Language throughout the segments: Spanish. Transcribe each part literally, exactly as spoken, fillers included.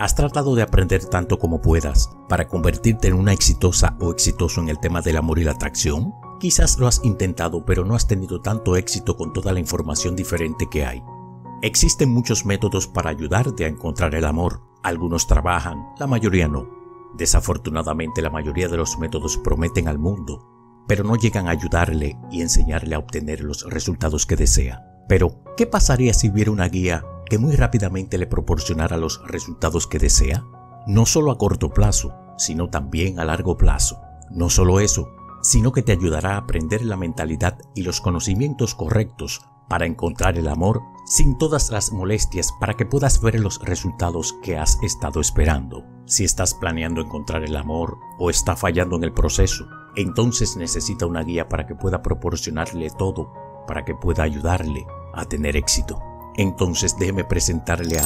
Has tratado de aprender tanto como puedas para convertirte en una exitosa o exitoso en el tema del amor y la atracción. Quizás lo has intentado, pero no has tenido tanto éxito con toda la información diferente que hay. Existen muchos métodos para ayudarte a encontrar el amor. Algunos trabajan, la mayoría no. Desafortunadamente, la mayoría de los métodos prometen al mundo, pero no llegan a ayudarle y enseñarle a obtener los resultados que desea. Pero, ¿qué pasaría si hubiera una guía que muy rápidamente le proporcionara los resultados que desea? No solo a corto plazo, sino también a largo plazo. No solo eso, sino que te ayudará a aprender la mentalidad y los conocimientos correctos para encontrar el amor sin todas las molestias, para que puedas ver los resultados que has estado esperando. Si estás planeando encontrar el amor o está fallando en el proceso, entonces necesita una guía para que pueda proporcionarle todo, para que pueda ayudarle a tener éxito. Entonces déjeme presentarle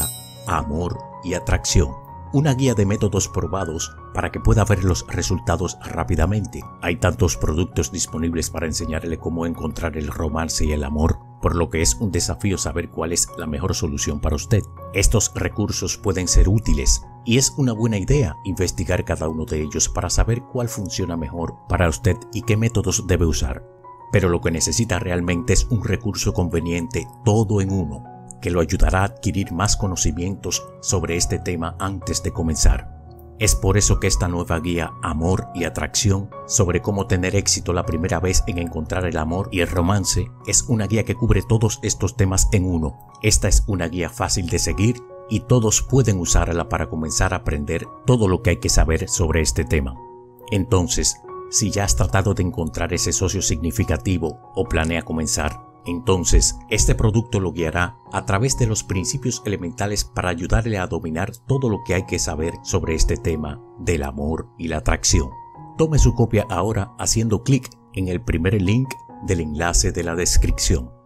a Amor y Atracción, una guía de métodos probados para que pueda ver los resultados rápidamente. Hay tantos productos disponibles para enseñarle cómo encontrar el romance y el amor, por lo que es un desafío saber cuál es la mejor solución para usted. Estos recursos pueden ser útiles y es una buena idea investigar cada uno de ellos para saber cuál funciona mejor para usted y qué métodos debe usar. Pero lo que necesita realmente es un recurso conveniente todo en uno, que lo ayudará a adquirir más conocimientos sobre este tema antes de comenzar. Es por eso que esta nueva guía Amor y Atracción sobre cómo tener éxito la primera vez en encontrar el amor y el romance es una guía que cubre todos estos temas en uno. Esta es una guía fácil de seguir y todos pueden usarla para comenzar a aprender todo lo que hay que saber sobre este tema. Entonces, si ya has tratado de encontrar ese socio significativo o planea comenzar, entonces este producto lo guiará a través de los principios elementales para ayudarle a dominar todo lo que hay que saber sobre este tema del amor y la atracción. Tome su copia ahora haciendo clic en el primer link del enlace de la descripción.